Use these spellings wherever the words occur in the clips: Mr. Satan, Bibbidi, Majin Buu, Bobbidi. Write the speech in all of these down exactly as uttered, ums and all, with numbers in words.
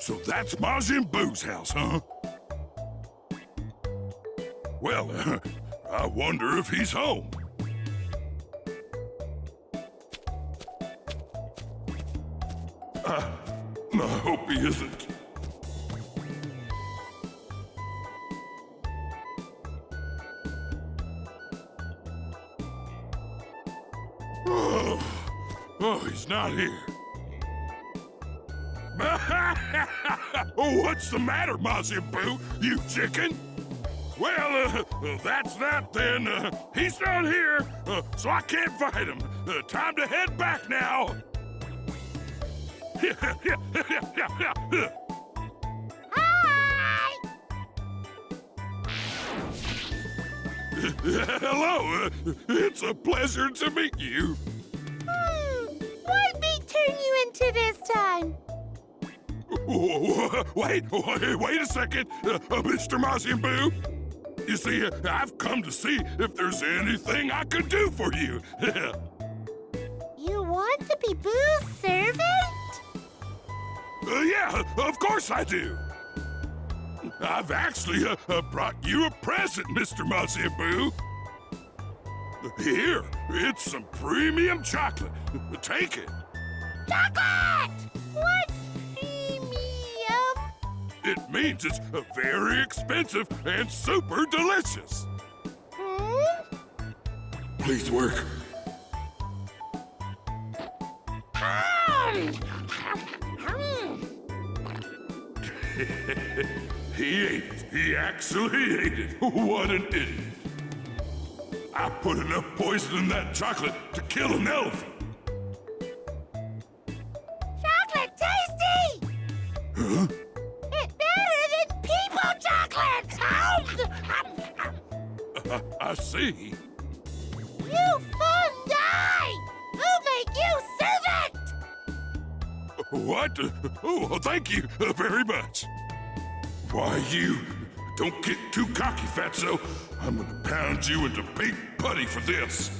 So that's Majin Buu's house, huh? Well, uh, I wonder if he's home. Uh, I hope he isn't. Oh, oh he's not here. Oh, what's the matter, Mazimbo? Boo? You chicken? Well, uh, uh, that's that then. Uh, he's not here, uh, so I can't fight him. Uh, time to head back now. Hi! Hello, uh, it's a pleasure to meet you. Hmm, why'd they turn you into this time? Wait, wait, wait a second, uh, Mister Mazin Buu. You see, uh, I've come to see if there's anything I could do for you. You want to be Boo's servant? Uh, yeah, of course I do. I've actually uh, uh, brought you a present, Mister Mazin Buu. Here, it's some premium chocolate. Take it. Chocolate! What? It means it's very expensive and super delicious. Hmm? Please work. He ate it. He actually ate it. What an idiot. I put enough poison in that chocolate to kill an elephant. Chocolate tasty! Huh? I, I see. You fun guy! We'll make you servant! What? Oh, thank you very much. Why, you don't get too cocky, fatso. I'm gonna pound you into big putty for this.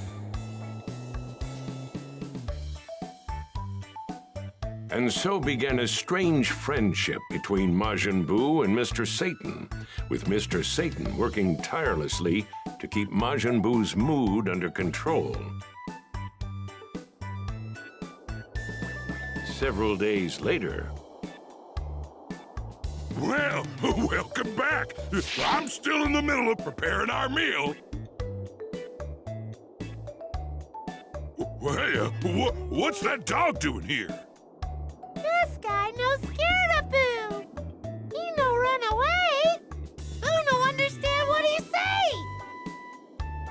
And so began a strange friendship between Majin Buu and Mister Satan, with Mister Satan working tirelessly to keep Majin Buu's mood under control. Several days later... Well, welcome back. I'm still in the middle of preparing our meal. Hey, uh, wh what's that dog doing here? This guy no scared of Boo. He no run away. Boo no understand what he say.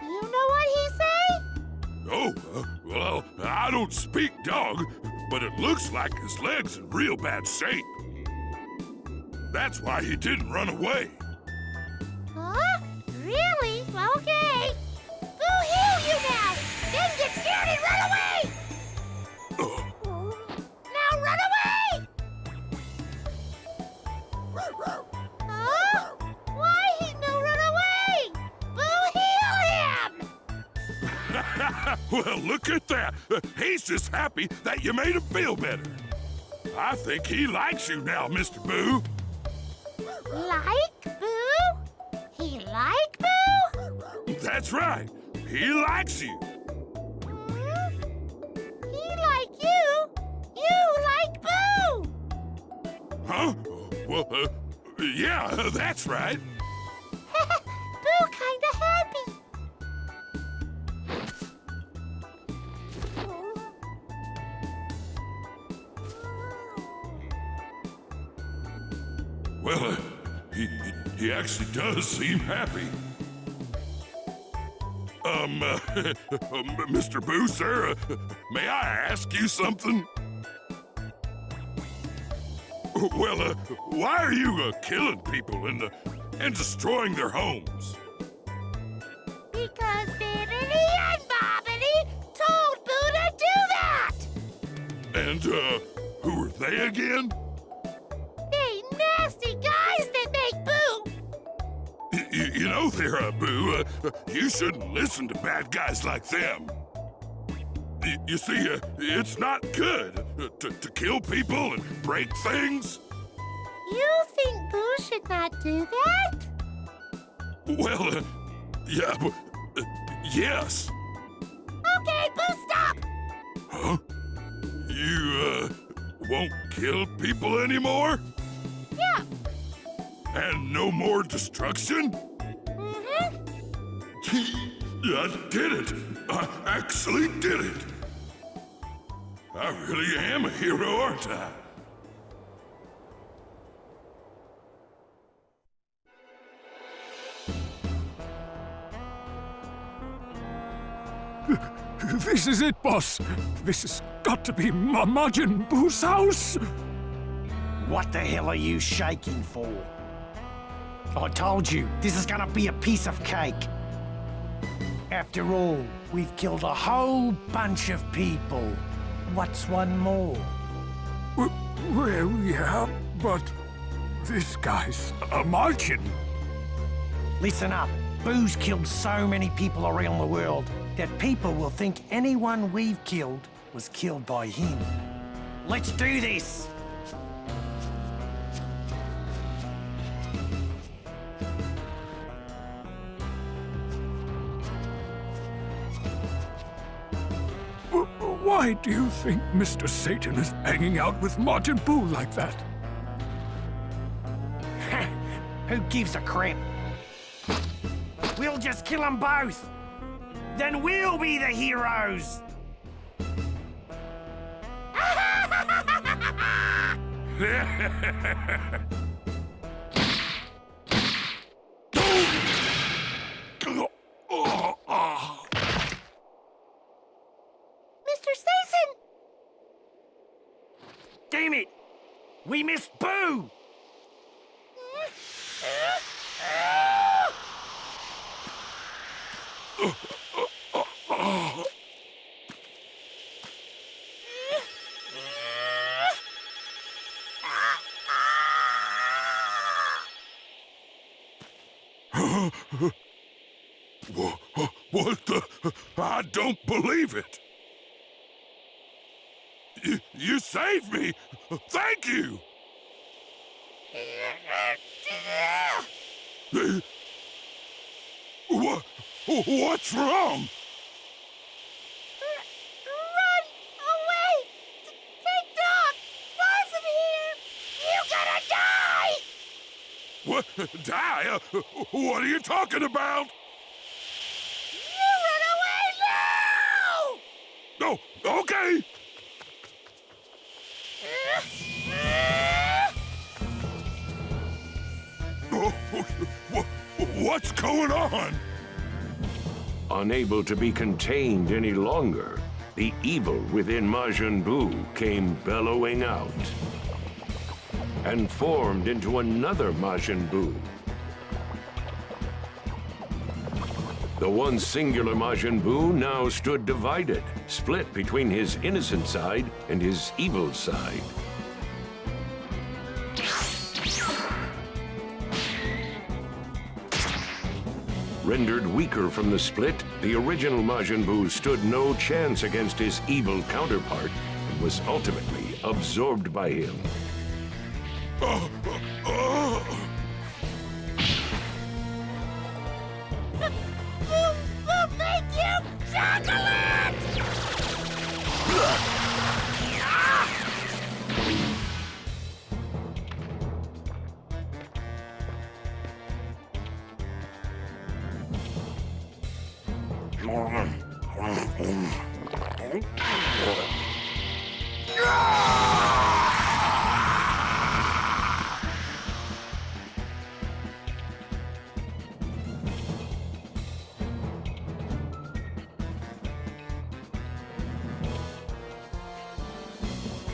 You know what he say? Oh, uh, well, I don't speak dog, but it looks like his leg's in real bad shape. That's why he didn't run away. Huh? Really? Okay. Boo heal you now. Then get scared and run away. Huh? Why he no run away? Boo heal him! Well, look at that. He's just happy that you made him feel better. I think he likes you now, Mister Boo. Like Boo? He like Boo? That's right. He likes you. Mm-hmm. He like you. You like Boo. Huh? Well, uh, yeah, that's right. Boo kinda happy. Well, uh, he, he actually does seem happy. Um, uh, Mister Boo, sir, uh, may I ask you something? Well, uh, why are you uh, killing people and uh, and destroying their homes? Because Bibbidi and Bobbidi told Boo to do that! And, uh, who are they again? They nasty guys that make Boo! Y y you know there, uh, Boo, uh, you shouldn't listen to bad guys like them. You see, uh, it's not good uh, to, to kill people and break things. You think Boo should not do that? Well, uh, yeah, but, uh, yes. Okay, Boo, stop! Huh? You, uh, won't kill people anymore? Yeah. And no more destruction? Mm-hmm. I did it. I actually did it. I really am a hero, aren't I? This is it, boss. This has got to be Majin Buu's house. What the hell are you shaking for? I told you, this is gonna be a piece of cake. After all, we've killed a whole bunch of people. What's one more? Well, yeah, but this guy's a Majin. Listen up. Boo's killed so many people around the world that people will think anyone we've killed was killed by him. Let's do this! Why do you think Mister Satan is hanging out with Majin Buu like that? Who gives a crap? We'll just kill them both! Then we'll be the heroes! Mister Satan! Damn it! We missed Boo! What the? I don't believe it! You, you saved me! Thank you! What, what's wrong? Run away! Take dog! Fly from here! You're gonna die! What? Die? What are you talking about? You run away now! No, okay! What's going on? Unable to be contained any longer, the evil within Majin Buu came bellowing out and formed into another Majin Buu. The one singular Majin Buu now stood divided, split between his innocent side and his evil side. Rendered weaker from the split, the original Majin Buu stood no chance against his evil counterpart and was ultimately absorbed by him. Uh, uh, uh. We'll, we'll make you chocolate!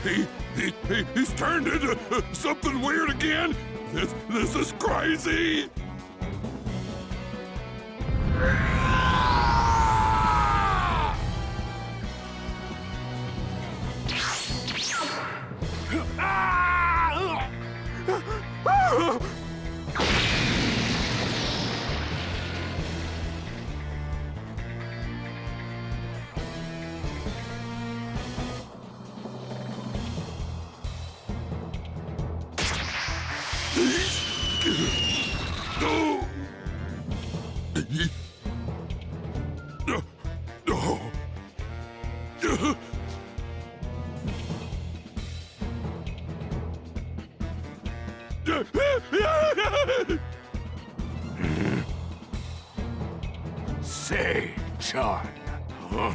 He, he, he, he's turned into something weird again. This, this is crazy. Satan, huh?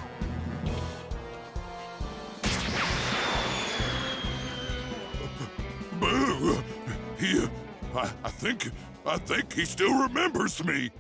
Boo! He, I, I think, I think he still remembers me.